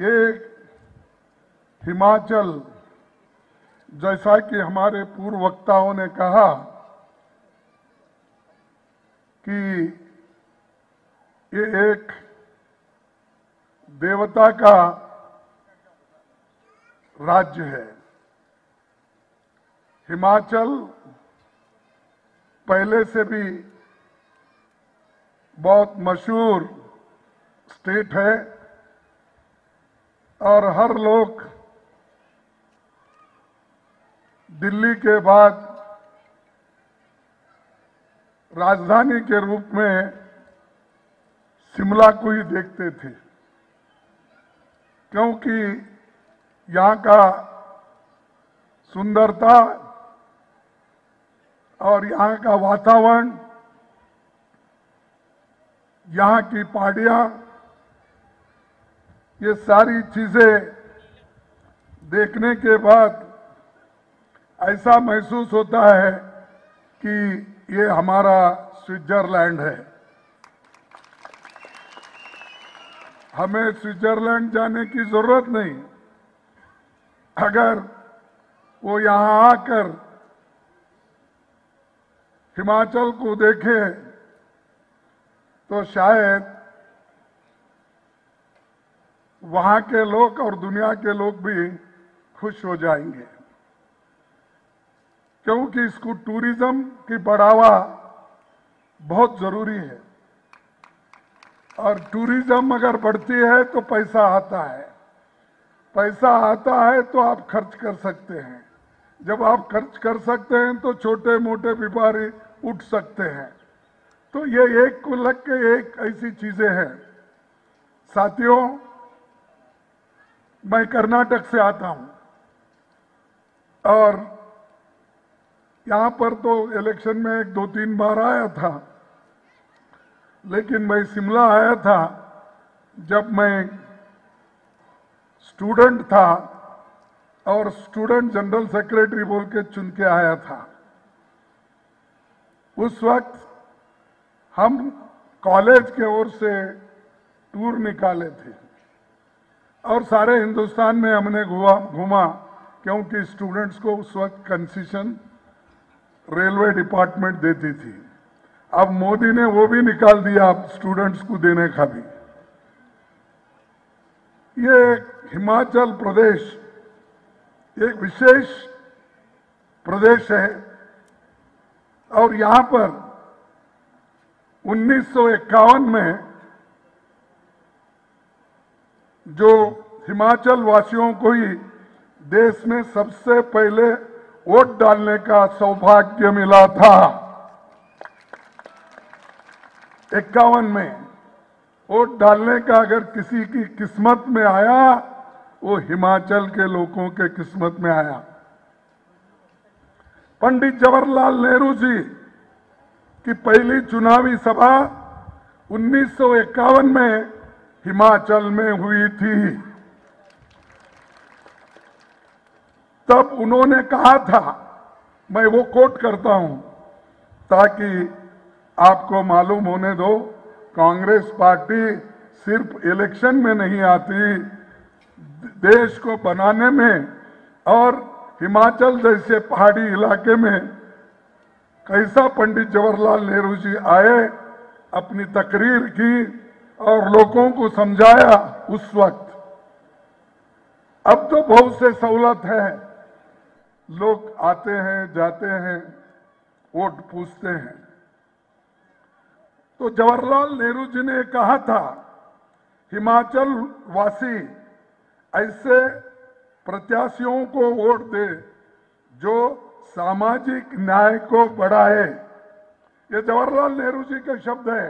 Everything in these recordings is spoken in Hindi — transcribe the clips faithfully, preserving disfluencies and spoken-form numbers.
कि हिमाचल, जैसा कि हमारे पूर्व वक्ताओं ने कहा कि ये एक देवता का राज्य है। हिमाचल पहले से भी बहुत मशहूर स्टेट है और हर लोग दिल्ली के बाद राजधानी के रूप में शिमला को ही देखते थे, क्योंकि यहाँ का सुंदरता और यहाँ का वातावरण, यहाँ की पहाड़ियाँ, ये सारी चीजें देखने के बाद ऐसा महसूस होता है कि ये हमारा स्विट्जरलैंड है। हमें स्विट्जरलैंड जाने की जरूरत नहीं, अगर वो यहाँ आकर हिमाचल को देखे तो शायद वहां के लोग और दुनिया के लोग भी खुश हो जाएंगे, क्योंकि इसको टूरिज्म की बढ़ावा बहुत जरूरी है और टूरिज्म अगर बढ़ती है तो पैसा आता है, पैसा आता है तो आप खर्च कर सकते हैं, जब आप खर्च कर सकते हैं तो छोटे मोटे व्यापारी उठ सकते हैं। तो ये एक को लग के एक ऐसी चीजें हैं। साथियों, मैं कर्नाटक से आता हूं और यहाँ पर तो इलेक्शन में एक दो तीन बार आया था, लेकिन मैं शिमला आया था जब मैं स्टूडेंट था और स्टूडेंट जनरल सेक्रेटरी बोल के चुन के आया था। उस वक्त हम कॉलेज के ओर से टूर निकाले थे और सारे हिंदुस्तान में हमने घूमा, क्योंकि स्टूडेंट्स को उस वक्त कंसेशन रेलवे डिपार्टमेंट देती थी। अब मोदी ने वो भी निकाल दिया, अब स्टूडेंट्स को देने का भी। ये हिमाचल प्रदेश एक विशेष प्रदेश है और यहाँ पर उन्नीस सौ इक्यावन में जो हिमाचल वासियों को ही देश में सबसे पहले वोट डालने का सौभाग्य मिला था। इक्यावन में वोट डालने का अगर किसी की किस्मत में आया, वो हिमाचल के लोगों के किस्मत में आया। पंडित जवाहरलाल नेहरू जी की पहली चुनावी सभा उन्नीस सौ इक्यावन में हिमाचल में हुई थी। तब उन्होंने कहा था, मैं वो कोट करता हूं ताकि आपको मालूम होने दो, कांग्रेस पार्टी सिर्फ इलेक्शन में नहीं आती, देश को बनाने में और हिमाचल जैसे पहाड़ी इलाके में कैसा पंडित जवाहरलाल नेहरू जी आए, अपनी तकरीर की और लोगों को समझाया उस वक्त। अब तो बहुत से सहूलत है, लोग आते हैं, जाते हैं, वोट पूछते हैं। तो जवाहरलाल नेहरू जी ने कहा था, हिमाचल वासी ऐसे प्रत्याशियों को वोट दे जो सामाजिक न्याय को बढ़ाए। ये जवाहरलाल नेहरू जी के शब्द है,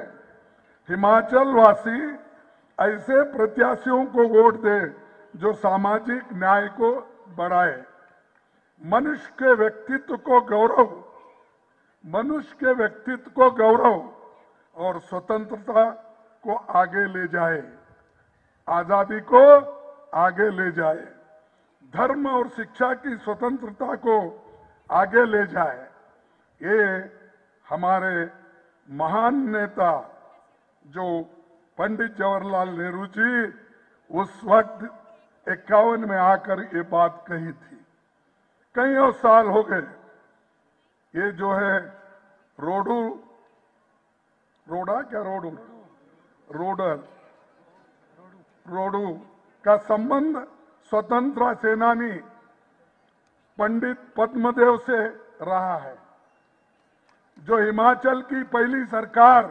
हिमाचल वासी ऐसे प्रत्याशियों को वोट दे जो सामाजिक न्याय को बढ़ाए, मनुष्य के व्यक्तित्व को गौरव मनुष्य के व्यक्तित्व को गौरव और स्वतंत्रता को आगे ले जाए, आजादी को आगे ले जाए, धर्म और शिक्षा की स्वतंत्रता को आगे ले जाए। ये हमारे महान नेता जो पंडित जवाहरलाल नेहरू जी उस वक्त इक्यावन में आकर ये बात कही थी। कईयों साल हो गए ये जो है रोडू रोडा क्या रोडू रोडर रोडू का संबंध स्वतंत्रता सेनानी पंडित पद्मदेव से रहा है, जो हिमाचल की पहली सरकार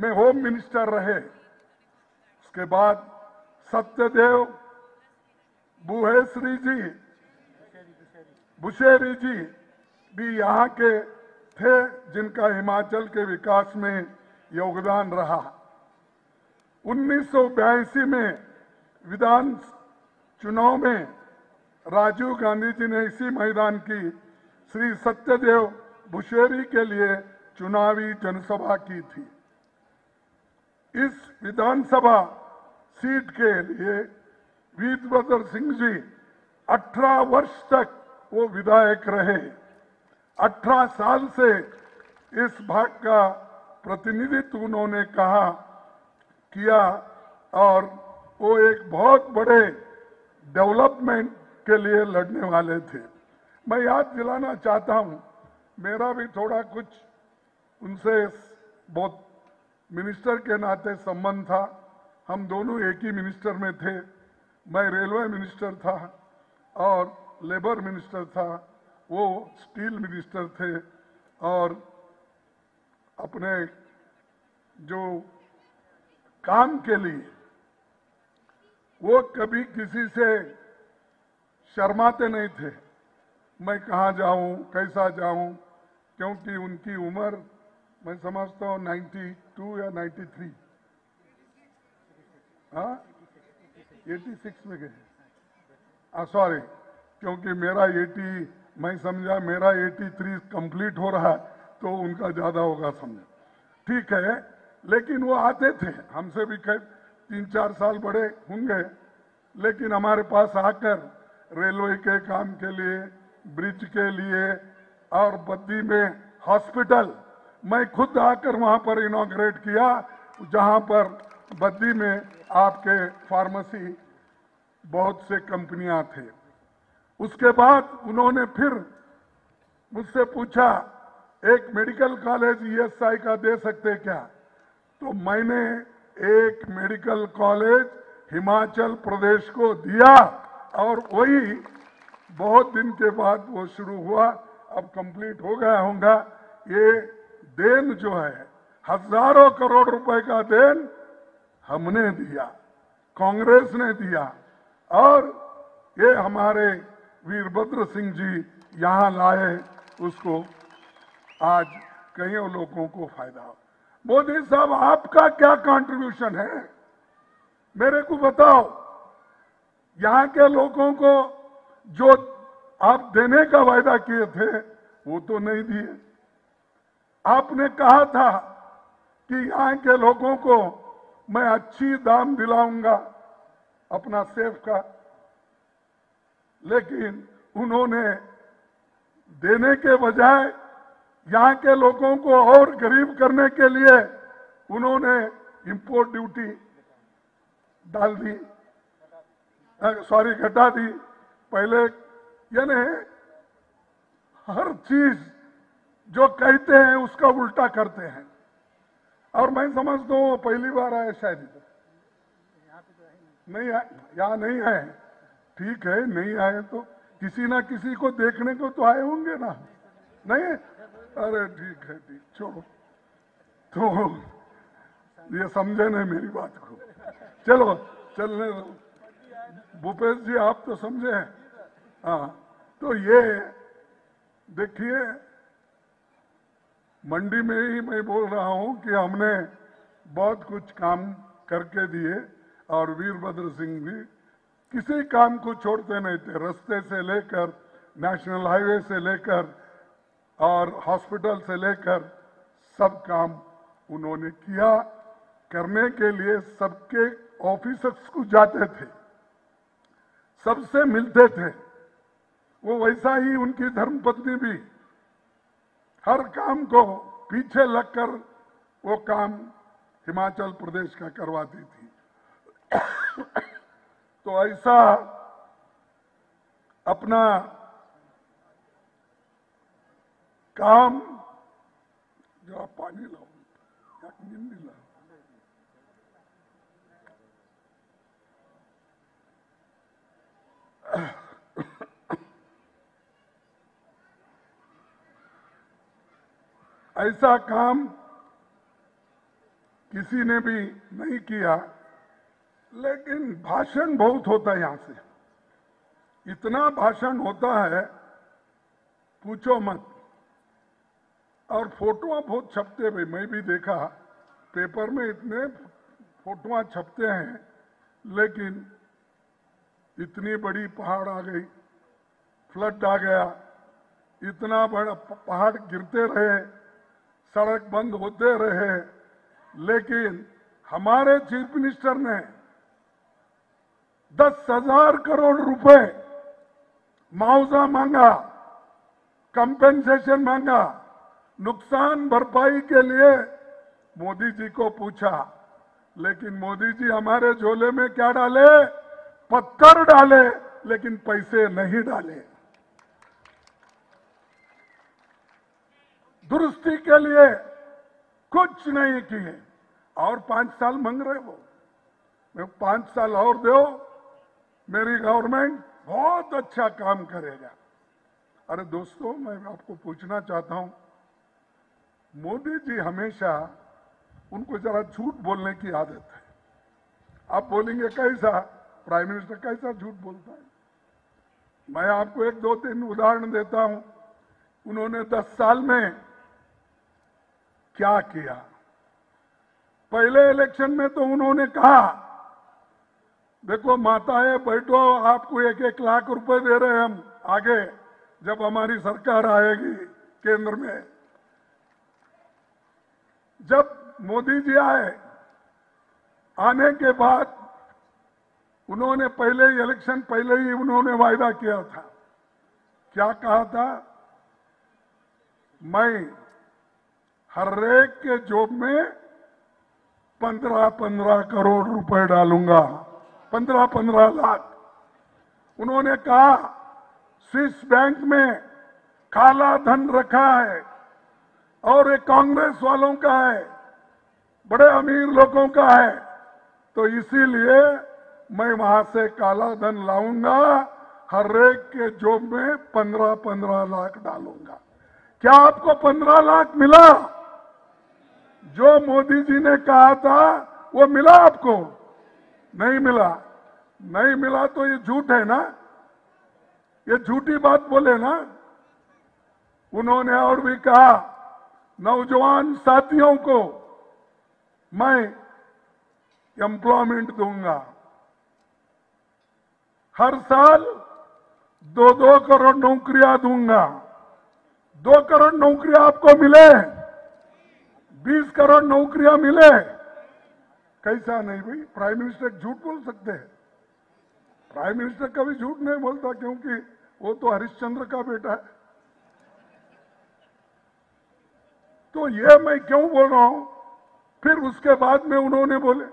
में होम मिनिस्टर रहे। उसके बाद सत्यदेव बुहेश्री जी बुशेरी जी भी यहाँ के थे, जिनका हिमाचल के विकास में योगदान रहा। उन्नीस सौ बयासी में विधान चुनाव में राजीव गांधी जी ने इसी मैदान की श्री सत्यदेव बुशेरी के लिए चुनावी जनसभा की थी। इस विधानसभा सीट के लिए वीरभद्र सिंह जी अठारह वर्ष तक वो विधायक रहे। अठारह साल से इस भाग का प्रतिनिधित्व उन्होंने कहा किया और वो एक बहुत बड़े डेवलपमेंट के लिए लड़ने वाले थे। मैं याद दिलाना चाहता हूँ, मेरा भी थोड़ा कुछ उनसे बहुत मिनिस्टर के नाते संबंध था। हम दोनों एक ही मिनिस्टर में थे। मैं रेलवे मिनिस्टर था और लेबर मिनिस्टर था, वो स्टील मिनिस्टर थे। और अपने जो काम के लिए वो कभी किसी से शर्माते नहीं थे। मैं कहाँ जाऊँ, कैसा जाऊँ, क्योंकि उनकी उम्र मैं समझता हूँ बानवे या तिरानवे, हाँ छियासी में गए, सॉरी, क्योंकि मेरा अस्सी, मैं समझा मेरा तिरासी कंप्लीट हो रहा तो उनका ज़्यादा होगा समझा, ठीक है। लेकिन वो आते थे, हमसे भी करीब तीन चार साल बड़े होंगे, लेकिन हमारे पास आकर रेलवे के काम के लिए, ब्रिज के लिए और बद्दी में हॉस्पिटल, मैं खुद आकर वहाँ पर इनॉग्रेट किया, जहाँ पर बद्दी में आपके फार्मेसी बहुत से कंपनियाँ थे। उसके बाद उन्होंने फिर मुझसे पूछा एक मेडिकल कॉलेज ईएसआई का दे सकते क्या, तो मैंने एक मेडिकल कॉलेज हिमाचल प्रदेश को दिया और वही बहुत दिन के बाद वो शुरू हुआ, अब कंप्लीट हो गया होगा। ये देन जो है हजारों करोड़ रुपए का देन हमने दिया, कांग्रेस ने दिया, और ये हमारे वीरभद्र सिंह जी यहाँ लाए, उसको आज कईयों लोगों को फायदा हो। मोदी साहब, आपका क्या कंट्रीब्यूशन है मेरे को बताओ। यहाँ के लोगों को जो आप देने का वायदा किए थे वो तो नहीं दिए। आपने कहा था कि यहाँ के लोगों को मैं अच्छी दाम दिलाऊंगा अपना सेफ का, लेकिन उन्होंने देने के बजाय यहाँ के लोगों को और गरीब करने के लिए उन्होंने इंपोर्ट ड्यूटी डाल दी, सॉरी घटा दी। पहले यानी हर चीज जो कहते हैं उसका उल्टा करते हैं, और मैं समझता हूँ पहली बार आया, शायद नहीं आए, यहाँ नहीं आए, ठीक है, नहीं आए तो किसी ना किसी को देखने को तो आए होंगे ना, नहीं? अरे ठीक है, ठीक, छोड़ो, तो ये समझे नहीं मेरी बात को, चलो चलने दो। भूपेश जी, आप तो समझे हैं, हाँ। तो ये देखिए, मंडी में ही मैं बोल रहा हूँ कि हमने बहुत कुछ काम करके दिए, और वीरभद्र सिंह जी किसी काम को छोड़ते नहीं थे, रास्ते से लेकर नेशनल हाईवे से लेकर और हॉस्पिटल से लेकर सब काम उन्होंने किया। करने के लिए सबके ऑफिसर्स को जाते थे, सबसे मिलते थे, वो वैसा ही उनकी धर्मपत्नी भी हर काम को पीछे लगकर वो काम हिमाचल प्रदेश का करवाती थी। तो ऐसा अपना काम जरा पानी लाओ या नींदी लाओ। ऐसा काम किसी ने भी नहीं किया, लेकिन भाषण बहुत होता है। यहां से इतना भाषण होता है पूछो मत, और फोटो बहुत छपते हैं। मैं भी देखा पेपर में इतने फोटो छपते हैं, लेकिन इतनी बड़ी पहाड़ आ गई, फ्लड आ गया, इतना बड़ा पहाड़ गिरते रहे, सड़क बंद होते रहे, लेकिन हमारे चीफ मिनिस्टर ने दस हजार करोड़ रुपए मुआवजा मांगा, कंपेंसेशन मांगा, नुकसान भरपाई के लिए मोदी जी को पूछा, लेकिन मोदी जी हमारे झोले में क्या डाले? पत्थर डाले, लेकिन पैसे नहीं डाले। दुरुस्ती के लिए कुछ नहीं किए, और पांच साल मांग रहे हो। मैं पांच साल और दो, मेरी गवर्नमेंट बहुत अच्छा काम करेगा। अरे दोस्तों, मैं आपको पूछना चाहता हूं, मोदी जी हमेशा, उनको जरा झूठ बोलने की आदत है। आप बोलेंगे कैसा प्राइम मिनिस्टर कैसा झूठ बोलता है। मैं आपको एक दो तीन उदाहरण देता हूं। उन्होंने दस साल में क्या किया? पहले इलेक्शन में तो उन्होंने कहा, देखो माताएं बैठो, आपको एक एक लाख रुपए दे रहे हैं हम, आगे जब हमारी सरकार आएगी केंद्र में। जब मोदी जी आए, आने के बाद उन्होंने पहले ही इलेक्शन पहले ही उन्होंने वायदा किया था। क्या कहा था? मैं हर एक के जॉब में पंद्रह पंद्रह करोड़ रुपए डालूंगा, पंद्रह पंद्रह लाख। उन्होंने कहा स्विस बैंक में काला धन रखा है, और ये कांग्रेस वालों का है, बड़े अमीर लोगों का है, तो इसीलिए मैं वहां से काला धन लाऊंगा, हर एक के जॉब में पंद्रह पंद्रह लाख डालूंगा। क्या आपको पंद्रह लाख मिला? जो मोदी जी ने कहा था वो मिला आपको? नहीं मिला। नहीं मिला तो ये झूठ है ना, ये झूठी बात बोले ना। उन्होंने और भी कहा, नौजवान साथियों को मैं एम्प्लॉयमेंट दूंगा, हर साल दो दो करोड़ नौकरियां दूंगा। दो करोड़ नौकरियां आपको मिले? बीस करोड़ नौकरियां मिले? कैसा नहीं भाई, प्राइम मिनिस्टर झूठ बोल सकते हैं? प्राइम मिनिस्टर कभी झूठ नहीं बोलता, क्योंकि वो तो हरिश्चंद्र का बेटा है। तो ये मैं क्यों बोल रहा हूं? फिर उसके बाद में उन्होंने बोले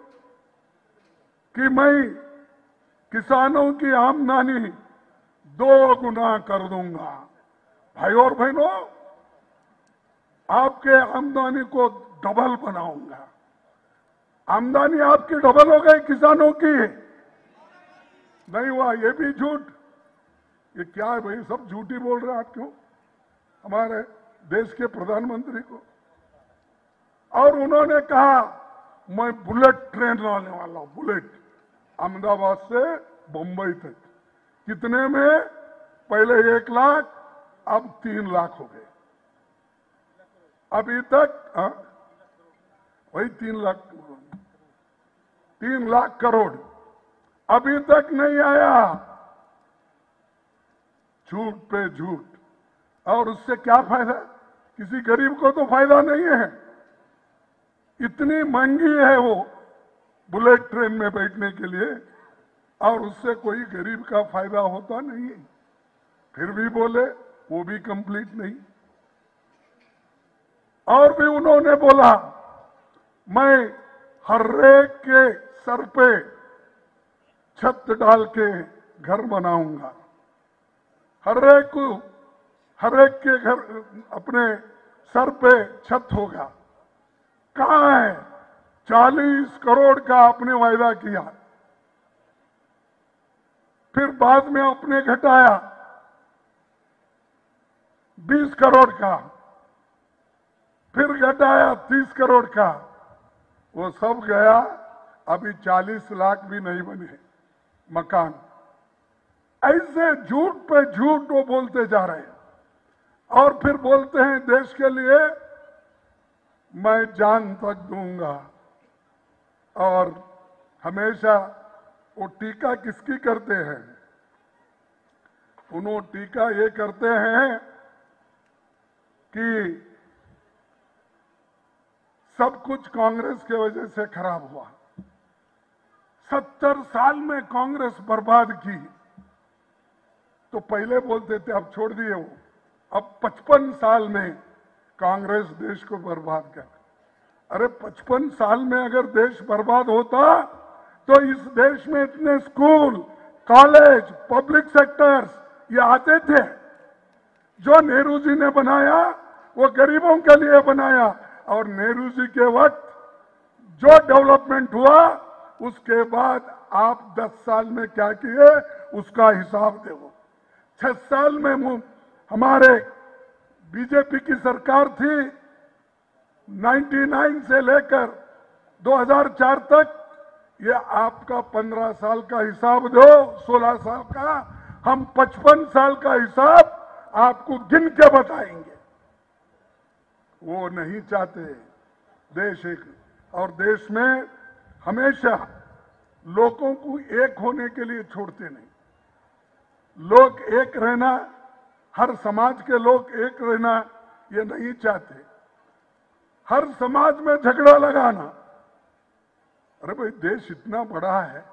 कि मैं किसानों की आमदनी दो गुना कर दूंगा। भाई और बहनों, आपके आमदनी को डबल बनाऊंगा। आमदनी आपकी डबल हो गई किसानों की? नहीं हुआ। ये भी झूठ। ये क्या है भाई, सब झूठ ही बोल रहे हैं। आप क्यों हमारे देश के प्रधानमंत्री को? और उन्होंने कहा मैं बुलेट ट्रेन लाने वाला हूं, बुलेट, अहमदाबाद से बंबई तक। कितने में? पहले एक लाख, अब तीन लाख हो गए। अभी तक आ, वही तीन लाख तीन लाख करोड़ अभी तक नहीं आया। झूठ पे झूठ। और उससे क्या फायदा? किसी गरीब को तो फायदा नहीं है। इतनी महंगी है वो बुलेट ट्रेन में बैठने के लिए, और उससे कोई गरीब का फायदा होता नहीं है। फिर भी बोले, वो भी कंप्लीट नहीं। और भी उन्होंने बोला, मैं हर एक के सर पे छत डाल के घर बनाऊंगा। हर एक को हर एक के घर अपने सर पे छत होगा। कहाँ है? चालीस करोड़ का आपने वायदा किया, फिर बाद में आपने घटाया बीस करोड़ का, फिर घटाया तीस करोड़ का, वो सब गया। अभी चालीस लाख भी नहीं बने मकान। ऐसे झूठ पे झूठ वो बोलते जा रहे हैं और फिर बोलते हैं देश के लिए मैं जान तक दूंगा। और हमेशा वो टीका किसकी करते हैं? उन्हों टीका ये करते हैं कि सब कुछ कांग्रेस के वजह से खराब हुआ। सत्तर साल में कांग्रेस बर्बाद की। तो पहले बोलते थे, अब छोड़ दिए वो। अब पचपन साल में कांग्रेस देश को बर्बाद कर। अरे पचपन साल में अगर देश बर्बाद होता तो इस देश में इतने स्कूल, कॉलेज, पब्लिक सेक्टर्स ये आते थे। जो नेहरू जी ने बनाया वो गरीबों के लिए बनाया, और नेहरू जी के वक्त जो डेवलपमेंट हुआ उसके बाद आप दस साल में क्या किए उसका हिसाब देखो। छह साल में हमारे बीजेपी की सरकार थी, निन्यानवे से लेकर दो हज़ार चार तक। ये आपका पंद्रह साल का हिसाब दो, सोलह साल का, हम पचपन साल का हिसाब आपको गिन के बताएंगे। वो नहीं चाहते देश एक, और देश में हमेशा लोगों को एक होने के लिए छोड़ते नहीं। लोग एक रहना, हर समाज के लोग एक रहना ये नहीं चाहते। हर समाज में झगड़ा लगाना, अरे भाई देश इतना बड़ा है,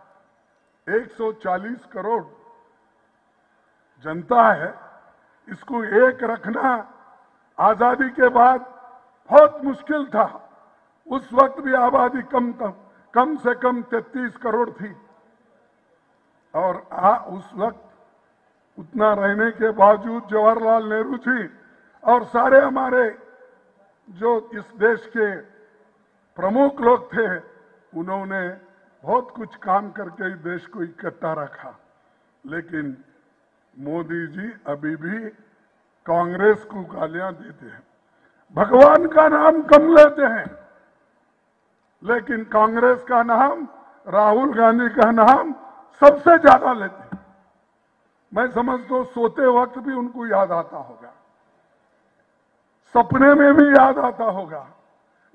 एक सौ चालीस करोड़ जनता है, इसको एक रखना आजादी के बाद बहुत मुश्किल था। उस वक्त भी आबादी कम कम कम से कम तैंतीस करोड़ थी, और आ, उस वक्त उतना रहने के बावजूद जवाहरलाल नेहरू जी और सारे हमारे जो इस देश के प्रमुख लोग थे, उन्होंने बहुत कुछ काम करके देश को इकट्ठा रखा। लेकिन मोदी जी अभी भी कांग्रेस को गालियां देते हैं, भगवान का नाम कम लेते हैं, लेकिन कांग्रेस का नाम, राहुल गांधी का नाम सबसे ज्यादा लेते हैं। मैं समझता हूं सोते वक्त भी उनको याद आता होगा, सपने में भी याद आता होगा,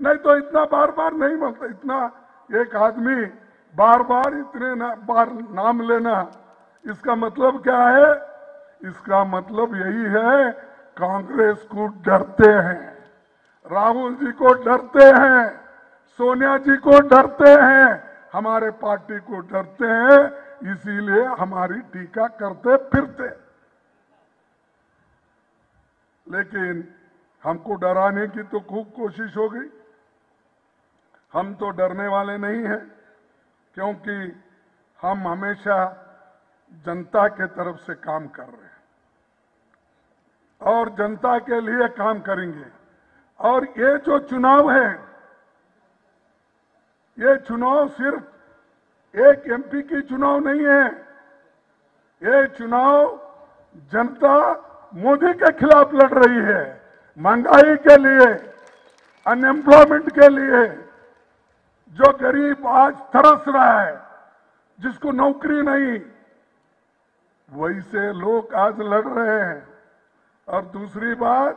नहीं तो इतना बार बार नहीं बोलता। इतना एक आदमी बार बार इतने ना, बार नाम लेना, इसका मतलब क्या है? इसका मतलब यही है कांग्रेस को डरते हैं, राहुल जी को डरते हैं, सोनिया जी को डरते हैं, हमारे पार्टी को डरते हैं, इसीलिए हमारी टीका करते फिरते। लेकिन हमको डराने की तो खूब कोशिश हो गई। हम तो डरने वाले नहीं हैं, क्योंकि हम हमेशा जनता के तरफ से काम कर रहे हैं और जनता के लिए काम करेंगे। और ये जो चुनाव है, ये चुनाव सिर्फ एक एमपी की चुनाव नहीं है, ये चुनाव जनता मोदी के खिलाफ लड़ रही है, महंगाई के लिए, अनएम्प्लॉयमेंट के लिए। जो गरीब आज तरस रहा है, जिसको नौकरी नहीं, वैसे लोग आज लड़ रहे हैं। और दूसरी बात,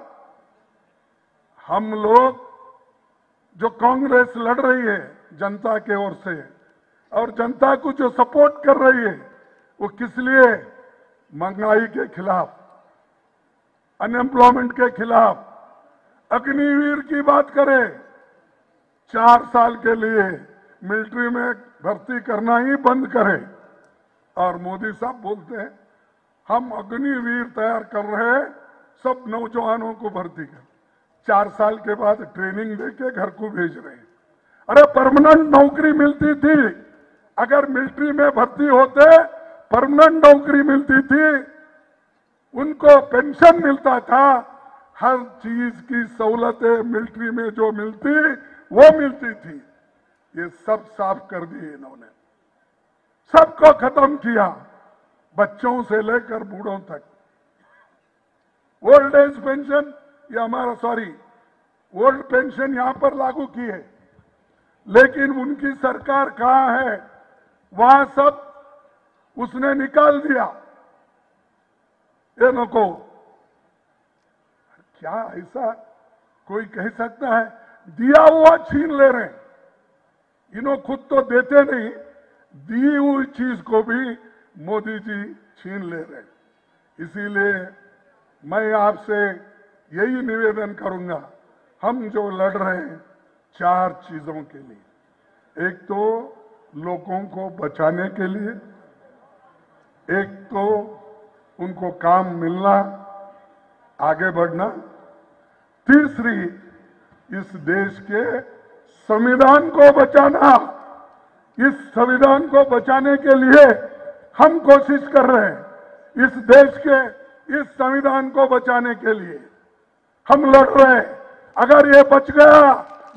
हम लोग जो कांग्रेस लड़ रही है जनता के ओर से, और जनता को जो सपोर्ट कर रही है, वो किस लिए? महंगाई के खिलाफ, अनएम्प्लॉयमेंट के खिलाफ। अग्निवीर की बात करें, चार साल के लिए मिलिट्री में भर्ती करना ही बंद करें, और मोदी साहब बोलते हैं हम अग्निवीर तैयार कर रहे हैं, सब नौजवानों को भर्ती कर, चार साल के बाद ट्रेनिंग देके घर को भेज रहे हैं। अरे परमानेंट नौकरी मिलती थी, अगर मिलिट्री में भर्ती होते परमानेंट नौकरी मिलती थी, उनको पेंशन मिलता था, हर चीज की सहूलतें मिलिट्री में जो मिलती वो मिलती थी। ये सब साफ कर दिए इन्होंने, सबको खत्म किया, बच्चों से लेकर बूढ़ों तक। ओल्ड एज पेंशन ये हमारा सॉरी ओल्ड पेंशन यहां पर लागू किए, लेकिन उनकी सरकार कहां है, वहां सब उसने निकाल दिया। ये नको, क्या ऐसा कोई कह सकता है? दिया हुआ छीन ले रहे हैं, इन्हों खुद तो देते नहीं, दी हुई चीज को भी मोदी जी छीन ले रहे हैं। इसीलिए मैं आपसे यही निवेदन करूंगा, हम जो लड़ रहे हैं चार चीजों के लिए, एक तो लोगों को बचाने के लिए, एक तो उनको काम मिलना, आगे बढ़ना, तीसरी इस देश के संविधान को बचाना। इस संविधान को बचाने के लिए हम कोशिश कर रहे हैं, इस देश के इस संविधान को बचाने के लिए हम लड़ रहे हैं। अगर ये बच गया,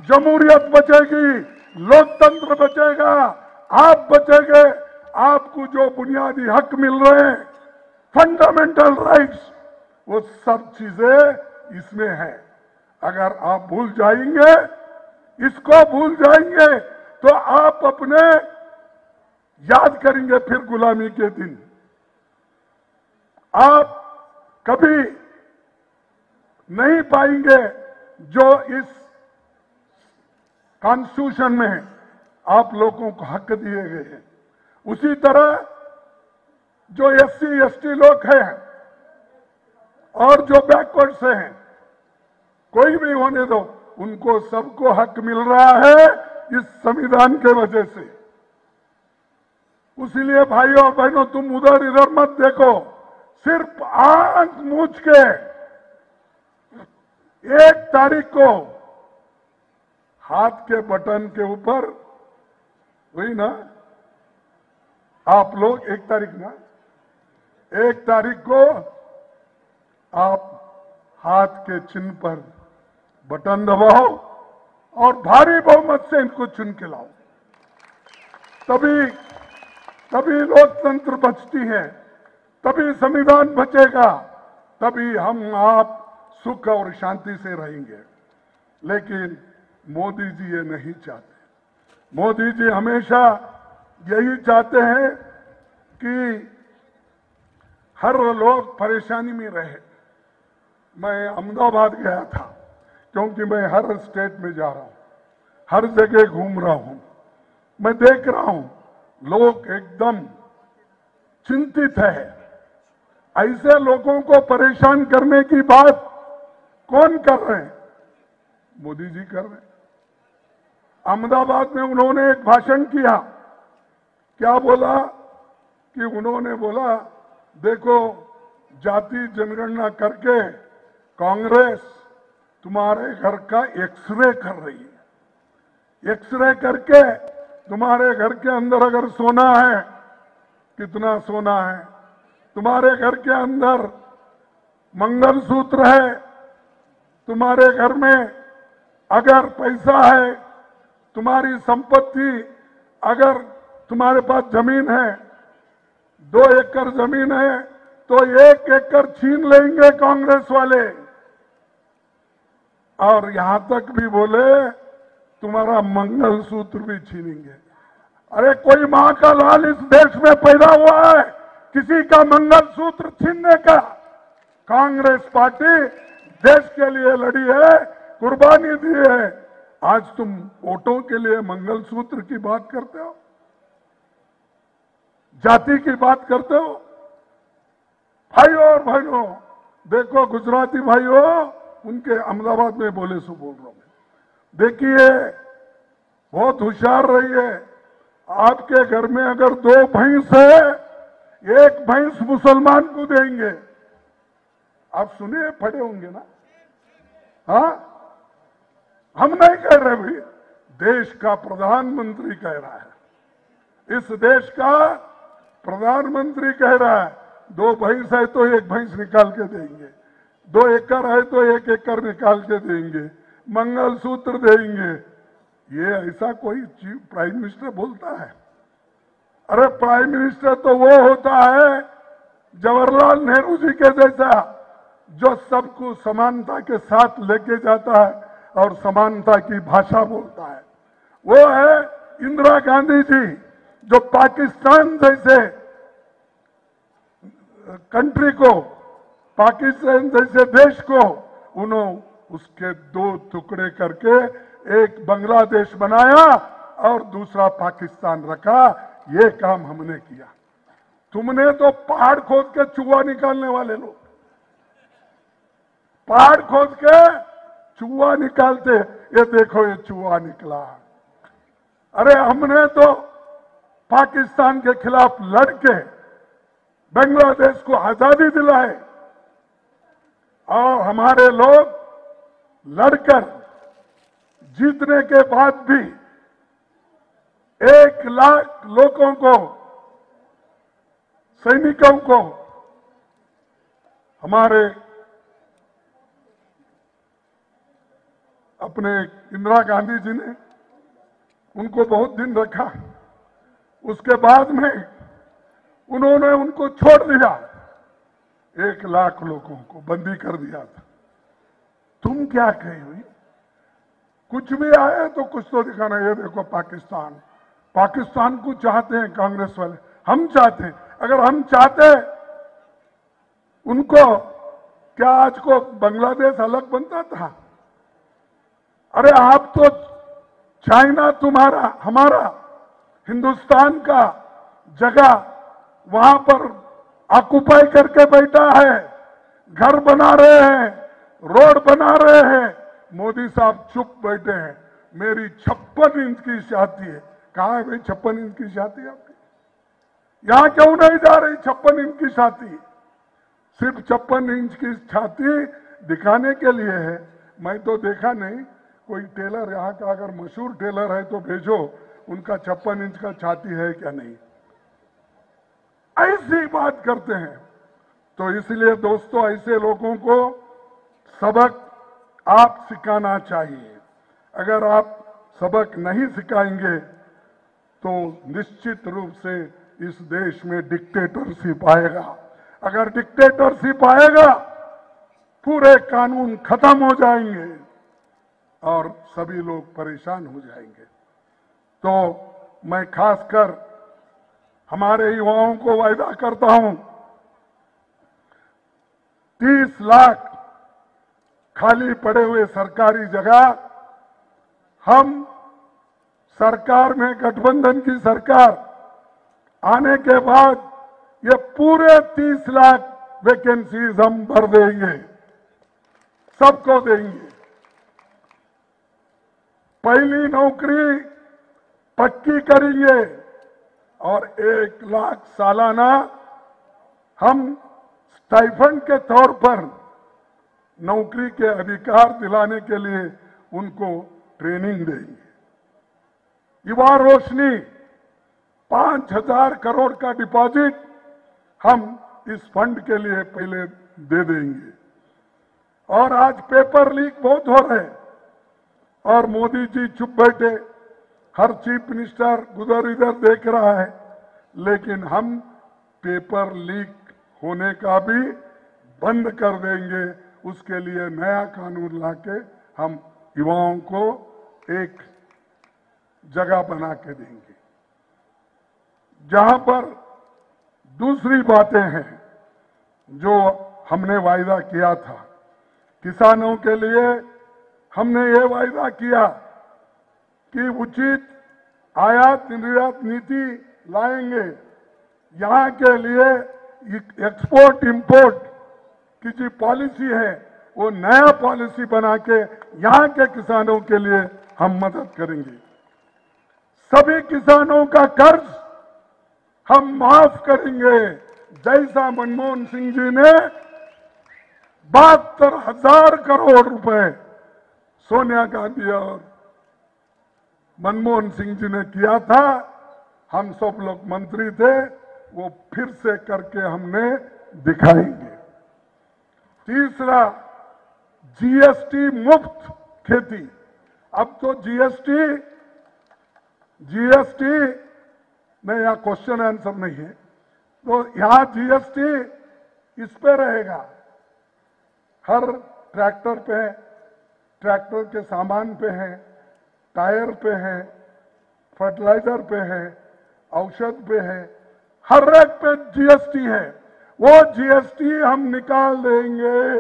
जमहूरियत बचेगी, लोकतंत्र बचेगा, आप बचेंगे, आपको जो बुनियादी हक मिल रहे हैं, फंडामेंटल राइट्स, वो सब चीजें इसमें है। अगर आप भूल जाएंगे, इसको भूल जाएंगे, तो आप अपने याद करेंगे फिर गुलामी के दिन। आप कभी नहीं पाएंगे जो इस कॉन्स्टिट्यूशन में आप लोगों को हक दिए गए हैं। उसी तरह जो एससी एसटी लोग हैं और जो बैकवर्ड से हैं, कोई भी होने दो, उनको सबको हक मिल रहा है इस संविधान के वजह से। इसलिए भाइयों और बहनों, तुम उधर इधर मत देखो, सिर्फ आंख मूंछ के एक तारीख को हाथ के बटन के ऊपर, वही ना आप लोग, एक तारीख ना एक तारीख को आप हाथ के चिन्ह पर बटन दबाओ और भारी बहुमत से इनको चुन के लाओ, तभी तभी लोकतंत्र बचती है, तभी संविधान बचेगा, तभी हम आप सुख और शांति से रहेंगे। लेकिन मोदी जी ये नहीं चाहते। मोदी जी हमेशा यही चाहते हैं कि हर लोग परेशानी में रहे। मैं अहमदाबाद गया था, क्योंकि मैं हर स्टेट में जा रहा हूँ, हर जगह घूम रहा हूँ, मैं देख रहा हूँ लोग एकदम चिंतित है। ऐसे लोगों को परेशान करने की बात कौन कर रहे हैं? मोदी जी कर रहे हैं। अहमदाबाद में उन्होंने एक भाषण किया, क्या बोला कि उन्होंने बोला, देखो जाति जनगणना करके कांग्रेस तुम्हारे घर का एक्सरे कर रही है, एक्सरे करके तुम्हारे घर के अंदर अगर सोना है, कितना सोना है, तुम्हारे घर के अंदर मंगलसूत्र है, तुम्हारे घर में अगर पैसा है, तुम्हारी संपत्ति, अगर तुम्हारे पास जमीन है, दो एकड़ जमीन है, तो एक एकड़ छीन लेंगे कांग्रेस वाले। और यहां तक भी बोले तुम्हारा मंगलसूत्र भी छीनेंगे। अरे कोई मां का लाल इस देश में पैदा हुआ है किसी का मंगलसूत्र छीनने का? कांग्रेस पार्टी देश के लिए लड़ी है, कुर्बानी दी है, आज तुम वोटों के लिए मंगलसूत्र की बात करते हो, जाति की बात करते हो। भाइयों और बहनों, देखो गुजराती भाइयों, उनके अहमदाबाद में बोले सो बोल रहा हूं, देखिए बहुत होशियार रहिए। आपके घर में अगर दो भैंस है, एक भैंस मुसलमान को देंगे, आप सुनिए, पढ़े होंगे ना। हाँ, हम नहीं कह रहे, भी देश का प्रधानमंत्री कह रहा है, इस देश का प्रधानमंत्री कह रहा है दो भैंस है तो एक भैंस निकाल के देंगे, दो एकड़ है तो एक एकड़ निकाल के देंगे, मंगलसूत्र देंगे। ये ऐसा कोई प्राइम मिनिस्टर बोलता है? अरे प्राइम मिनिस्टर तो वो होता है जवाहरलाल नेहरू जी के जैसा, जो सबको समानता के साथ लेके जाता है और समानता की भाषा बोलता है। वो है इंदिरा गांधी जी, जो पाकिस्तान जैसे कंट्री को, पाकिस्तान जैसे देश को उन्होंने उसके दो टुकड़े करके एक बांग्लादेश बनाया और दूसरा पाकिस्तान रखा। ये काम हमने किया। तुमने तो पहाड़ खोद के चूहा निकालने वाले लोग, पहाड़ खोद के चूहा निकालते, ये देखो ये चूहा निकला। अरे हमने तो पाकिस्तान के खिलाफ लड़के बांग्लादेश को आजादी दिलाए और हमारे लोग लड़कर जीतने के बाद भी एक लाख लोगों को, सैनिकों को हमारे अपने इंदिरा गांधी जी ने उनको बहुत दिन रखा। उसके बाद में उन्होंने उनको छोड़ दिया, एक लाख लोगों को बंदी कर दिया था। तुम क्या कही हुई? कुछ भी आए तो कुछ तो दिखाना। ये देखो पाकिस्तान, पाकिस्तान को चाहते हैं कांग्रेस वाले, हम चाहते हैं। अगर हम चाहते उनको, क्या आज को बांग्लादेश अलग बनता था? अरे आप तो चाइना तुम्हारा, हमारा हिंदुस्तान का जगह वहां पर ऑक्युपाई करके बैठा है, घर बना रहे हैं, रोड बना रहे हैं। मोदी साहब चुप बैठे हैं। मेरी छप्पन इंच की छाती है, कहाँ है भाई छप्पन इंच की छाती आपकी? यहाँ क्यों नहीं जा रही छप्पन इंच की छाती? सिर्फ छप्पन इंच की छाती दिखाने के लिए है। मैं तो देखा नहीं, कोई टेलर यहाँ का अगर मशहूर टेलर है तो भेजो, उनका छप्पन इंच का छाती है क्या नहीं। ऐसी बात करते हैं। तो इसलिए दोस्तों, ऐसे लोगों को सबक आप सिखाना चाहिए। अगर आप सबक नहीं सिखाएंगे तो निश्चित रूप से इस देश में डिक्टेटरशिप आएगा। अगर डिक्टेटरशिप आएगा, पूरे कानून खत्म हो जाएंगे और सभी लोग परेशान हो जाएंगे। तो मैं खासकर हमारे युवाओं को वायदा करता हूं, तीस लाख खाली पड़े हुए सरकारी जगह हम सरकार में, गठबंधन की सरकार आने के बाद ये पूरे तीस लाख वैकेंसीज हम भर देंगे, सबको देंगे। पहली नौकरी पक्की करेंगे और एक लाख सालाना हम स्टाइफंड के तौर पर नौकरी के अधिकार दिलाने के लिए उनको ट्रेनिंग देंगे। युवा रोशनी, पांच हजार करोड़ का डिपॉजिट हम इस फंड के लिए पहले दे देंगे। और आज पेपर लीक बहुत हो रहे हैं और मोदी जी चुप बैठे, हर चीफ मिनिस्टर उधर इधर देख रहा है, लेकिन हम पेपर लीक होने का भी बंद कर देंगे। उसके लिए नया कानून लाके हम युवाओं को एक जगह बना के देंगे। जहां पर दूसरी बातें हैं जो हमने वायदा किया था, किसानों के लिए हमने ये वायदा किया कि उचित आयात निर्यात नीति लाएंगे। यहाँ के लिए एक्सपोर्ट इंपोर्ट की जो पॉलिसी है, वो नया पॉलिसी बना के यहाँ के किसानों के लिए हम मदद करेंगे। सभी किसानों का कर्ज हम माफ करेंगे, जैसा मनमोहन सिंह जी ने बहत्तर हजार करोड़ रुपए सोनिया गांधी और मनमोहन सिंह जी ने किया था, हम सब लोग मंत्री थे, वो फिर से करके हमने दिखाएंगे। तीसरा, जीएसटी मुक्त खेती। अब तो जीएसटी जीएसटी में यहाँ क्वेश्चन आंसर नहीं है, तो यहाँ जीएसटी इस पे रहेगा, हर ट्रैक्टर पे, ट्रैक्टर के सामान पे है, टायर पे है, फर्टिलाइजर पे है, औषध पे है, हर एक पे जीएसटी है। वो जीएसटी हम निकाल देंगे,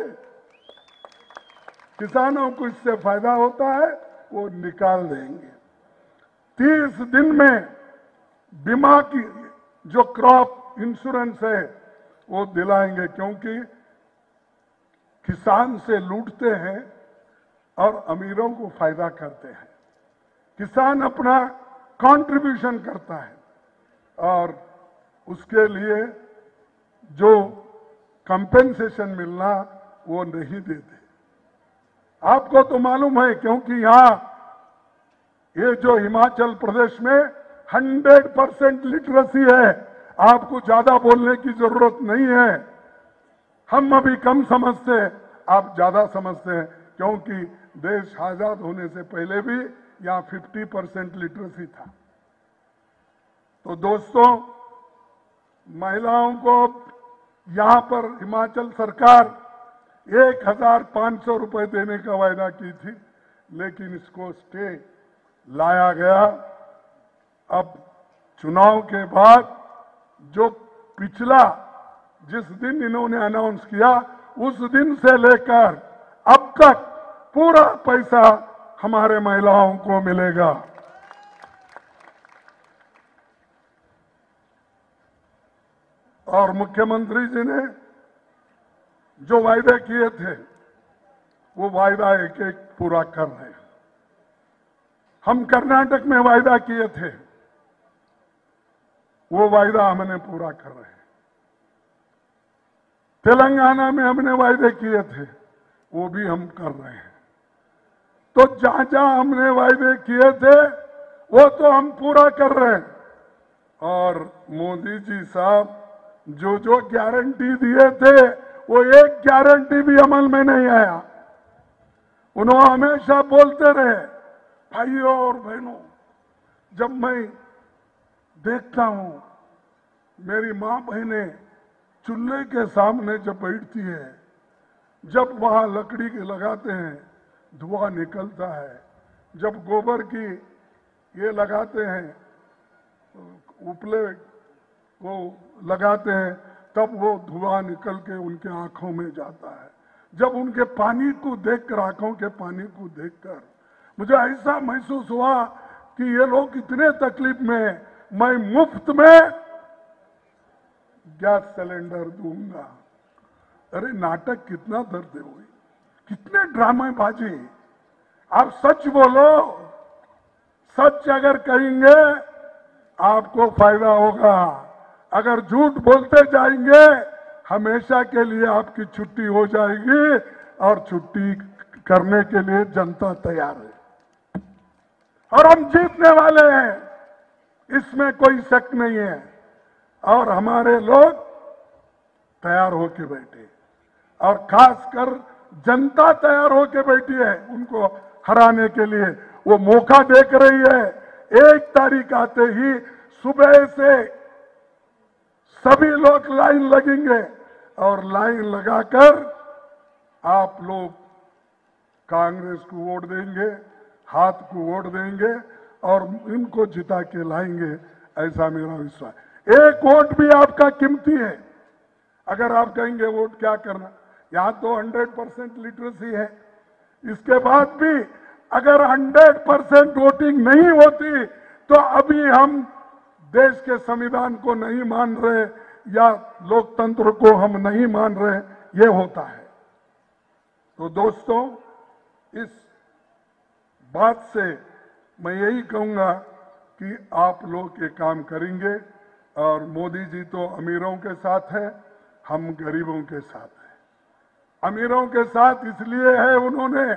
किसानों को इससे फायदा होता है, वो निकाल देंगे। तीस दिन में बीमा की जो क्रॉप इंश्योरेंस है वो दिलाएंगे, क्योंकि किसान से लूटते हैं और अमीरों को फायदा करते हैं। किसान अपना कंट्रीब्यूशन करता है और उसके लिए जो कंपेंसेशन मिलना वो नहीं देते। आपको तो मालूम है, क्योंकि यहाँ ये जो हिमाचल प्रदेश में हंड्रेड परसेंट लिटरेसी है, आपको ज्यादा बोलने की जरूरत नहीं है। हम अभी कम समझते हैं, आप ज्यादा समझते हैं, क्योंकि देश आजाद होने से पहले भी यहाँ फिफ्टी परसेंट लिटरेसी था। तो दोस्तों, महिलाओं को यहाँ पर हिमाचल सरकार एक हजार पांच सौ रुपए देने का वायदा की थी, लेकिन इसको स्टे लाया गया। अब चुनाव के बाद जो पिछला जिस दिन इन्होंने अनाउंस किया, उस दिन से लेकर अब तक पूरा पैसा हमारे महिलाओं को मिलेगा। और मुख्यमंत्री जी ने जो वायदे किए थे वो वायदा एक एक पूरा कर रहे हैं। हम कर्नाटक में वायदा किए थे, वो वायदा हमने पूरा कर रहे हैं। तेलंगाना में हमने वायदे किए थे, वो भी हम कर रहे हैं। तो जहां जहां हमने वायदे किए थे वो तो हम पूरा कर रहे हैं। और मोदी जी साहब जो जो गारंटी दिए थे, वो एक गारंटी भी अमल में नहीं आया। उन्होंने हमेशा बोलते रहे। भाइयों और बहनों, जब मैं देखता हूं मेरी माँ बहने चूल्हे के सामने जब बैठती है, जब वहां लकड़ी के लगाते हैं धुआं निकलता है, जब गोबर की ये लगाते हैं उपले को लगाते हैं, तब वो धुआं निकल के उनके आंखों में जाता है। जब उनके पानी को देखकर, आंखों के पानी को देखकर मुझे ऐसा महसूस हुआ कि ये लोग इतने तकलीफ में, मैं मुफ्त में गैस सिलेंडर दूंगा। अरे नाटक कितना दर्द है, कितने ड्रामेबाजी। आप सच बोलो, सच अगर कहेंगे आपको फायदा होगा, अगर झूठ बोलते जाएंगे हमेशा के लिए आपकी छुट्टी हो जाएगी, और छुट्टी करने के लिए जनता तैयार है। और हम जीतने वाले हैं, इसमें कोई शक नहीं है, और हमारे लोग तैयार होके बैठे, और खासकर जनता तैयार होके बैठी है उनको हराने के लिए। वो मौका देख रही है। एक तारीख आते ही सुबह से सभी लोग लाइन लगेंगे, और लाइन लगाकर आप लोग कांग्रेस को वोट देंगे, हाथ को वोट देंगे, और इनको जिता के लाएंगे, ऐसा मेरा विश्वास। एक वोट भी आपका कीमती है। अगर आप कहेंगे वोट क्या करना, यहाँ तो हंड्रेड परसेंट लिटरेसी है, इसके बाद भी अगर हंड्रेड परसेंट वोटिंग नहीं होती तो अभी हम देश के संविधान को नहीं मान रहे या लोकतंत्र को हम नहीं मान रहे, ये होता है। तो दोस्तों, इस बात से मैं यही कहूंगा कि आप लोग ये काम करेंगे। और मोदी जी तो अमीरों के साथ है, हम गरीबों के साथ हैं। अमीरों के साथ इसलिए है, उन्होंने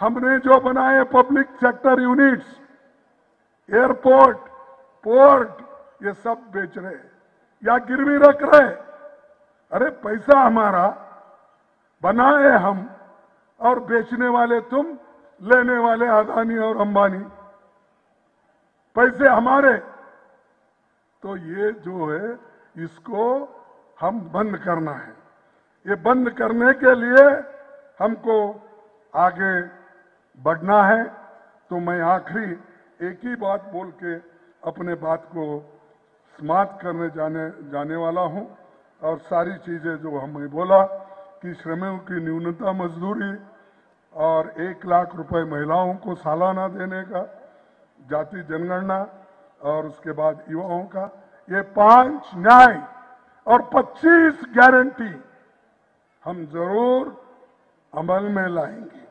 हमने जो बनाए public sector units, airport, port, ये सब बेच रहे या गिरवी रख रहे। अरे पैसा हमारा, बनाए हम, और बेचने वाले तुम, लेने वाले अदानी और अंबानी, पैसे हमारे। तो ये जो है इसको हम बंद करना है। ये बंद करने के लिए हमको आगे बढ़ना है। तो मैं आखिरी एक ही बात बोल के अपने बात को समाप्त करने जाने जाने वाला हूं। और सारी चीजें जो हमने बोला कि श्रमिकों की न्यूनतम मजदूरी और एक लाख रुपए महिलाओं को सालाना देने का, जाति जनगणना और उसके बाद युवाओं का, ये पांच न्याय और पच्चीस गारंटी हम जरूर अमल में लाएंगे।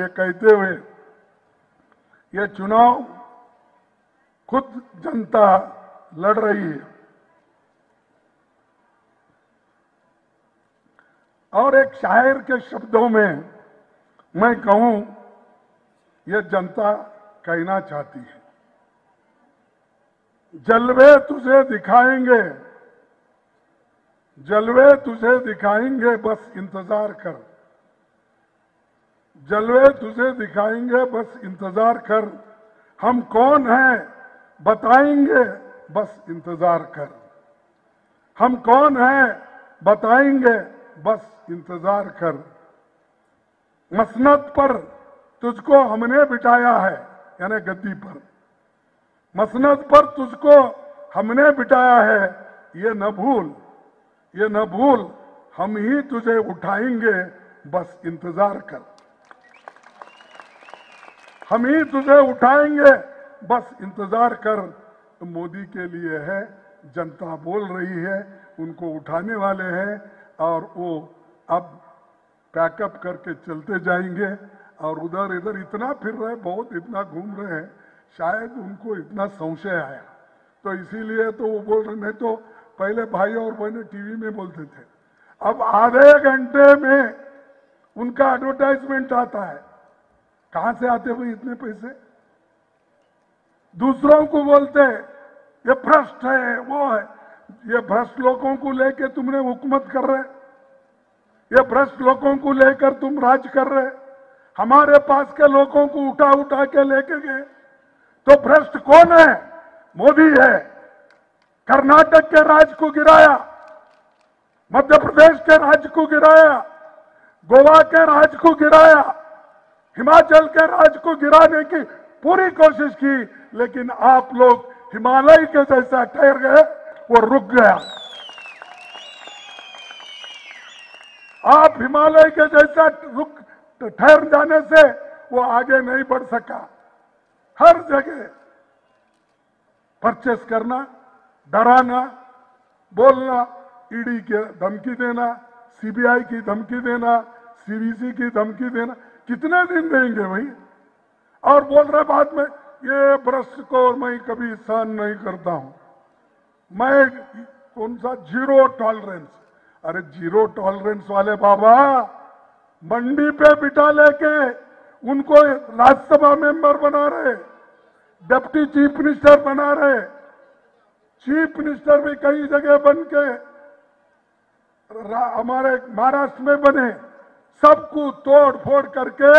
ये कहते हुए ये चुनाव खुद जनता लड़ रही है। और एक शायर के शब्दों में मैं कहूं, ये जनता कहना चाहती है, जलवे तुझे दिखाएंगे, जलवे तुझे दिखाएंगे, बस इंतजार कर, जलवे तुझे दिखाएंगे, बस इंतजार कर, हम कौन हैं बताएंगे, बस इंतजार कर, हम कौन हैं बताएंगे, बस इंतजार कर, मसनद पर तुझको हमने बिठाया है, यानी गद्दी पर, मसनद पर तुझको हमने बिठाया है, ये न भूल, ये न भूल, हम ही तुझे उठाएंगे, बस इंतजार कर, हम ही तुझे उठाएंगे, बस इंतजार कर। तो मोदी के लिए है, जनता बोल रही है, उनको उठाने वाले हैं और वो अब पैकअप करके चलते जाएंगे। और उधर इधर इतना फिर रहे, बहुत इतना घूम रहे हैं, शायद उनको इतना संशय आया, तो इसीलिए तो वो बोल रहे। नहीं तो पहले भाई और बहने टीवी में बोलते थे, अब आधे घंटे में उनका एडवर्टाइजमेंट आता है। कहां से आते भाई इतने पैसे? दूसरों को बोलते ये भ्रष्ट है, वो है, ये भ्रष्ट लोगों को लेकर तुमने हुकूमत कर रहे, ये भ्रष्ट लोगों को लेकर तुम राज कर रहे, हमारे पास के लोगों को उठा उठा के लेके गए। तो भ्रष्ट कौन है? मोदी है। कर्नाटक के राज को गिराया, मध्य प्रदेश के राज को गिराया, गोवा के राज को गिराया, हिमाचल के राज को गिराने की पूरी कोशिश की, लेकिन आप लोग हिमालय के जैसा ठहर गए, वो रुक गया। आप हिमालय के जैसा रुक ठहर जाने से वो आगे नहीं बढ़ सका। हर जगह परचेस करना, डराना, बोलना, ईडी की धमकी देना, सीबीआई की धमकी देना, सीवीसी की धमकी देना, कितने दिन देंगे भाई? और बोल रहे बाद में, ये भ्रष्ट को मैं कभी सहन नहीं करता हूं, मैं कौन सा जीरो टॉलरेंस। अरे जीरो टॉलरेंस वाले बाबा मंडी पे बिठा लेके उनको राज्यसभा मेंबर बना रहे, डिप्टी चीफ मिनिस्टर बना रहे, चीफ मिनिस्टर भी कई जगह बन के हमारे महाराष्ट्र में बने, सबको तोड़ फोड़ करके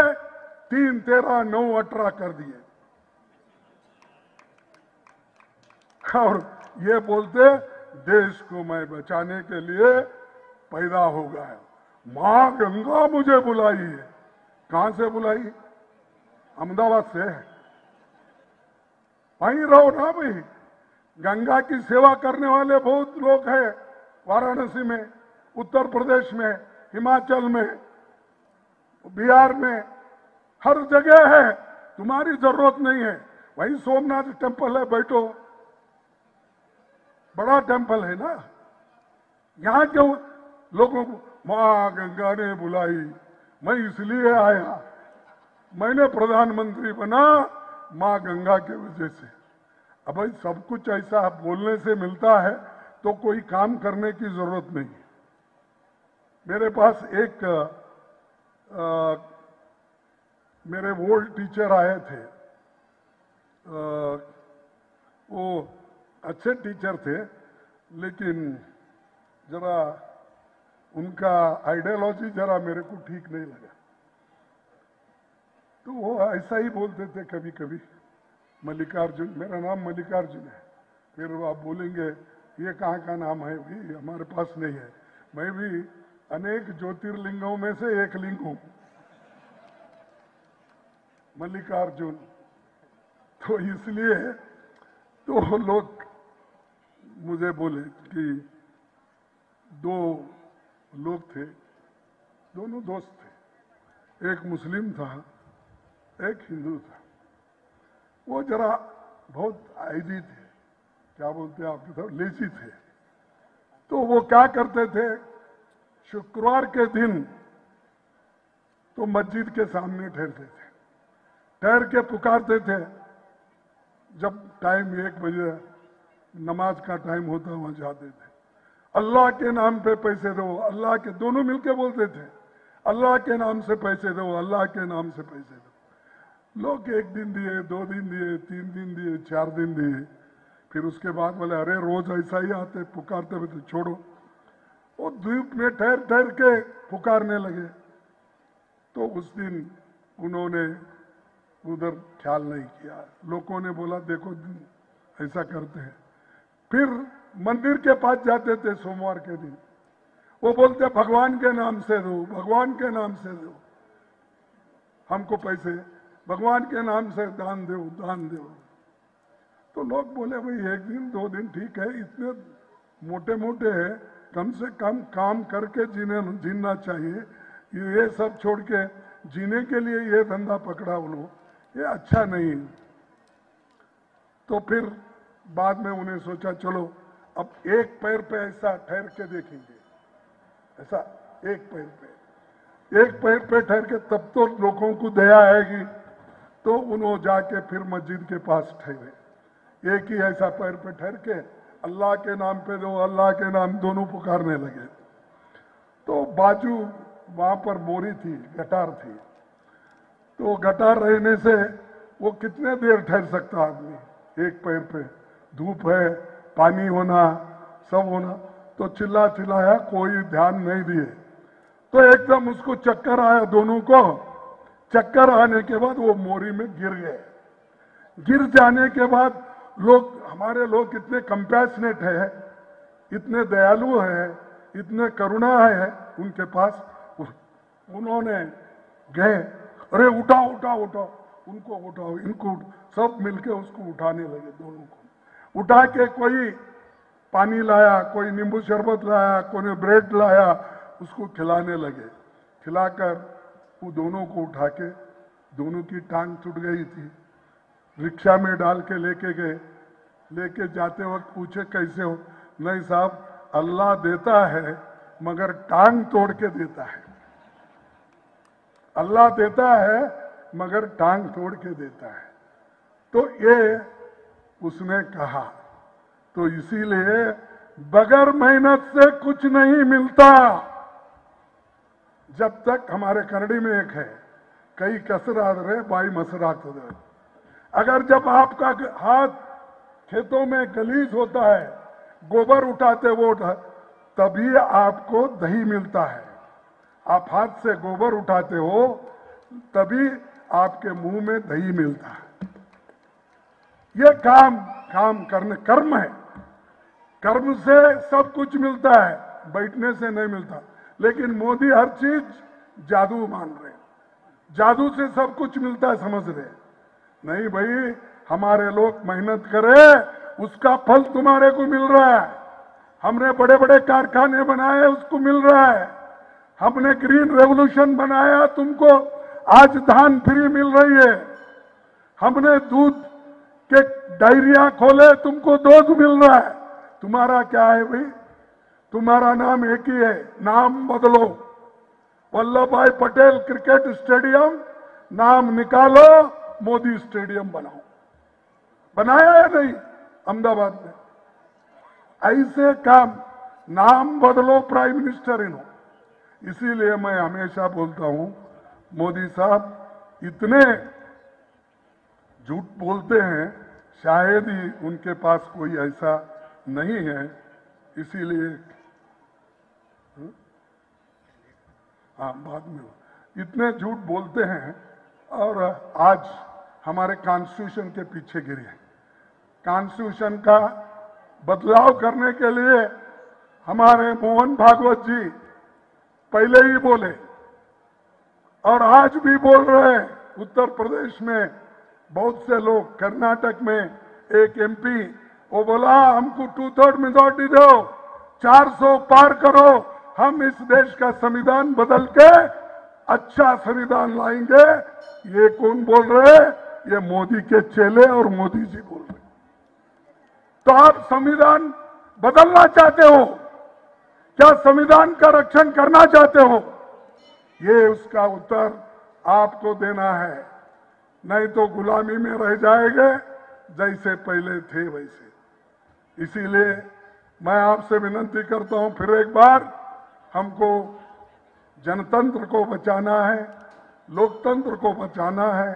तीन तेरह नौ अठारह कर दिए। और ये बोलते देश को मैं बचाने के लिए पैदा हो गया, मां गंगा मुझे बुलाई है। कहां से बुलाई? अहमदाबाद से। वहीं रहो ना भाई, गंगा की सेवा करने वाले बहुत लोग हैं वाराणसी में, उत्तर प्रदेश में, हिमाचल में, बिहार में, हर जगह है, तुम्हारी जरूरत नहीं है। वही सोमनाथ टेम्पल है, बैठो, बड़ा टेम्पल है ना, यहां के लोगों को मां गंगा ने बुलाई, मैं इसलिए आया, मैंने प्रधानमंत्री बना मां गंगा के वजह से। अब भाई सब कुछ ऐसा बोलने से मिलता है तो कोई काम करने की जरूरत नहीं है। मेरे पास एक Uh, मेरे ओल्ड टीचर आए थे, uh, अच्छे टीचर थे, लेकिन जरा उनका आइडियोलॉजी जरा मेरे को ठीक नहीं लगा। तो वो ऐसा ही बोलते थे कभी कभी, मल्लिकार्जुन, मेरा नाम मल्लिकार्जुन है। फिर वो आप बोलेंगे ये कहाँ का नाम है, भाई हमारे पास नहीं है। मैं भी अनेक ज्योतिर्लिंगों में से एक लिंग हूं, मल्लिकार्जुन। तो इसलिए तो लोग मुझे बोले कि दो लोग थे, दोनों दोस्त थे, एक मुस्लिम था, एक हिंदू था। वो जरा बहुत आइजी थे, क्या बोलते हैं आपके साथ, लेजी थे। तो वो क्या करते थे, शुक्रवार के दिन तो मस्जिद के सामने ठहरते थे, ठहर के पुकारते थे। जब टाइम एक बजे नमाज का टाइम होता वहां जाते थे, अल्लाह के नाम पे पैसे दो, अल्लाह के, दोनों मिलके बोलते थे, अल्लाह के नाम से पैसे दो, अल्लाह के नाम से पैसे दो। लोग एक दिन दिए, दो दिन दिए, तीन दिन दिए, चार दिन दिए। फिर उसके बाद बोले अरे रोज ऐसा ही आते पुकारते हुए, छोड़ो। वो धूप में ठहर ठहर के पुकारने लगे। तो उस दिन उन्होंने उधर ख्याल नहीं किया, लोगों ने बोला देखो ऐसा करते हैं। फिर मंदिर के पास जाते थे सोमवार के दिन, वो बोलते भगवान के नाम से दो, भगवान के नाम से दो हमको पैसे, भगवान के नाम से दान दो, दान दो। तो लोग बोले भाई एक दिन दो दिन ठीक है, इतने मोटे मोटे है, कम से कम काम करके जीने जीना चाहिए, ये सब छोड़ के जीने के लिए ये धंधा पकड़ा उन्होंने, ये अच्छा नहीं। तो फिर बाद में उन्हें सोचा चलो अब एक पैर पे ऐसा ठहर के देखेंगे, ऐसा एक पैर पे, एक पैर पे ठहर के, तब तो लोगों को दया आएगी। तो उन्होंने जाके फिर मस्जिद के पास ठहरे, एक ही ऐसा पैर पे ठहर के अल्लाह के नाम पे दो, अल्लाह के नाम, दोनों पुकारने लगे। तो बाजू वहां पर बोरी थी, गटार थी, तो गटार रहने से वो कितने देर ठहर सकता आदमी एक पैर पे, धूप है, पानी होना, सब होना। तो चिल्ला चिल्लाया, कोई ध्यान नहीं दिए। तो एकदम उसको चक्कर आया, दोनों को चक्कर आने के बाद वो मोरी में गिर गए। गिर जाने के बाद लोग, हमारे लोग इतने कंपैशनेट है, इतने दयालु है, इतने करुणा है उनके पास। उन्होंने गए, अरे उठाओ उठाओ उठाओ, उनको उठाओ, इनको, सब मिलके उसको उठाने लगे दोनों को। उठा के कोई पानी लाया, कोई नींबू शरबत लाया, कोई ब्रेड लाया, उसको खिलाने लगे। खिलाकर वो दोनों को उठा के, दोनों की टांग टूट गई थी, रिक्शा में डाल के लेके गए। लेके जाते वक्त पूछे कैसे हो, नहीं साहब अल्लाह देता है मगर टांग तोड़ के देता है, अल्लाह देता है मगर टांग तोड़ के देता है। तो ये उसने कहा। तो इसीलिए बगैर मेहनत से कुछ नहीं मिलता। जब तक हमारे करड़ी में एक है, कई कसरात रहे बाई मसरात रहे। अगर जब आपका हाथ खेतों में गलीज होता है, गोबर उठाते वो उठा, तभी आपको दही मिलता है। आप हाथ से गोबर उठाते हो तभी आपके मुंह में दही मिलता है। ये काम काम करने, कर्म है, कर्म से सब कुछ मिलता है, बैठने से नहीं मिलता। लेकिन मोदी हर चीज जादू मान रहे, जादू से सब कुछ मिलता है समझ रहे। नहीं भाई, हमारे लोग मेहनत करें, उसका फल तुम्हारे को मिल रहा है। हमने बड़े बड़े कारखाने बनाए, उसको मिल रहा है। हमने ग्रीन रेवोल्यूशन बनाया, तुमको आज धान फ्री मिल रही है। हमने दूध के डायरिया खोले, तुमको दूध मिल रहा है। तुम्हारा क्या है भाई? तुम्हारा नाम एक ही है, नाम बदलो। वल्लभ भाई पटेल क्रिकेट स्टेडियम नाम निकालो, मोदी स्टेडियम बनाओ। बनाया या नहीं अहमदाबाद में? ऐसे काम, नाम बदलो प्राइम मिनिस्टर इन्हों। इसीलिए मैं हमेशा बोलता हूं, मोदी साहब इतने झूठ बोलते हैं, शायद ही उनके पास कोई ऐसा नहीं है, इसीलिए हाँ बाद में इतने झूठ बोलते हैं। और आज हमारे कॉन्स्टिट्यूशन के पीछे गिरे हैं। कॉन्स्टिट्यूशन का बदलाव करने के लिए हमारे मोहन भागवत जी पहले ही बोले और आज भी बोल रहे हैं। उत्तर प्रदेश में बहुत से लोग, कर्नाटक में एक एमपी वो बोला हमको टू थर्ड मेजोरिटी दो, चार सौ पार करो, हम इस देश का संविधान बदल के अच्छा संविधान लाएंगे। ये कौन बोल रहे? ये मोदी के चेले और मोदी जी बोल रहे। तो आप संविधान बदलना चाहते हो क्या? संविधान का रक्षण करना चाहते हो? ये उसका उत्तर आपको देना है, नहीं तो गुलामी में रह जाएंगे जैसे पहले थे वैसे। इसीलिए मैं आपसे विनती करता हूं, फिर एक बार हमको जनतंत्र को बचाना है, लोकतंत्र को बचाना है,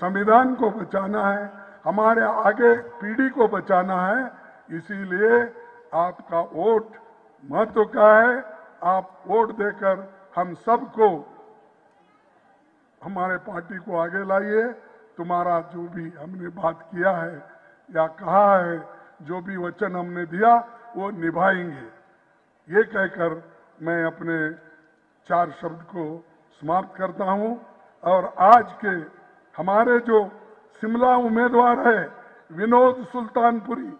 संविधान को बचाना है, हमारे आगे पीढ़ी को बचाना है। इसीलिए आपका वोट महत्व का है। आप वोट देकर हम सबको, हमारे पार्टी को आगे लाइए। तुम्हारा जो भी हमने बात किया है या कहा है, जो भी वचन हमने दिया वो निभाएंगे। ये कहकर मैं अपने चार शब्द को समाप्त करता हूं। और आज के हमारे जो शिमला उम्मीदवार है विनोद सुल्तानपुरी,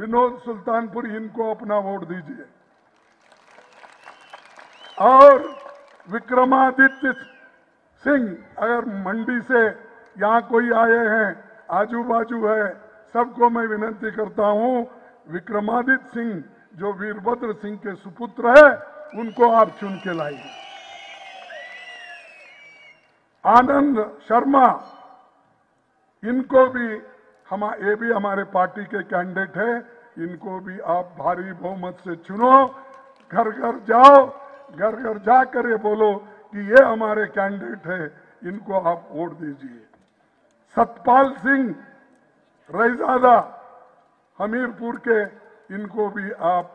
विनोद सुल्तानपुरी, इनको अपना वोट दीजिए। और विक्रमादित्य सिंह, अगर मंडी से यहाँ कोई आए हैं, आजू बाजू है, सबको मैं विनती करता हूँ, विक्रमादित्य सिंह जो वीरभद्र सिंह के सुपुत्र है, उनको आप चुन के लाइए। आनंद शर्मा, इनको भी हम, ये भी हमारे पार्टी के कैंडिडेट है, इनको भी आप भारी बहुमत से चुनो। घर घर जाओ, घर घर जाकर ये बोलो कि ये हमारे कैंडिडेट है, इनको आप वोट दीजिए। सतपाल सिंह रईजादा हमीरपुर के, इनको भी आप,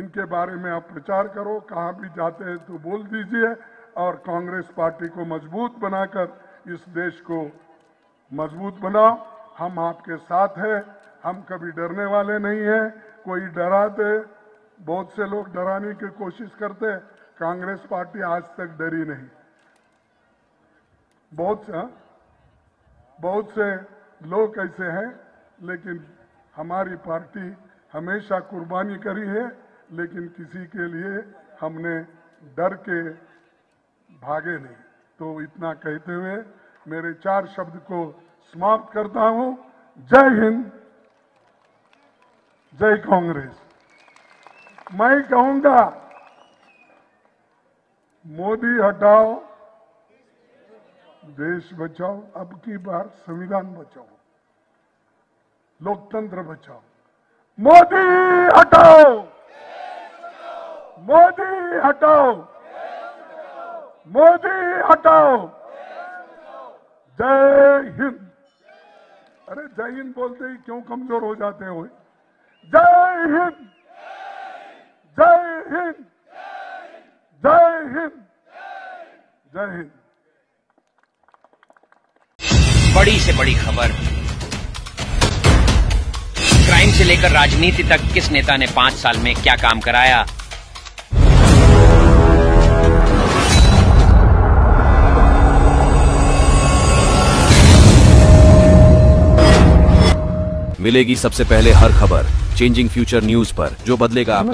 इनके बारे में आप प्रचार करो, कहाँ भी जाते हैं तो बोल दीजिए। और कांग्रेस पार्टी को मजबूत बनाकर इस देश को मजबूत बनाओ। हम आपके साथ हैं, हम कभी डरने वाले नहीं हैं। कोई डराते, बहुत से लोग डराने की कोशिश करते, कांग्रेस पार्टी आज तक डरी नहीं। बहुत से बहुत से लोग ऐसे हैं, लेकिन हमारी पार्टी हमेशा कुर्बानी करी है, लेकिन किसी के लिए हमने डर के भागे नहीं। तो इतना कहते हुए मेरे चार शब्द को समाप्त करता हूं। जय हिंद, जय कांग्रेस। मैं कहूंगा मोदी हटाओ, देश बचाओ, अब की बार संविधान बचाओ, लोकतंत्र बचाओ। मोदी हटाओ, मोदी हटाओ, मोदी हटाओ। जय हिंद। अरे जय हिंद बोलते ही क्यों कमजोर हो जाते हो? जय हिंद, जय हिंद, जय हिंद, जय हिंद। बड़ी से बड़ी खबर, क्राइम से लेकर राजनीति तक, किस नेता ने पांच साल में क्या काम कराया। मिलेगी सबसे पहले हर खबर चेंजिंग फ्यूचर न्यूज पर, जो बदलेगा आपका।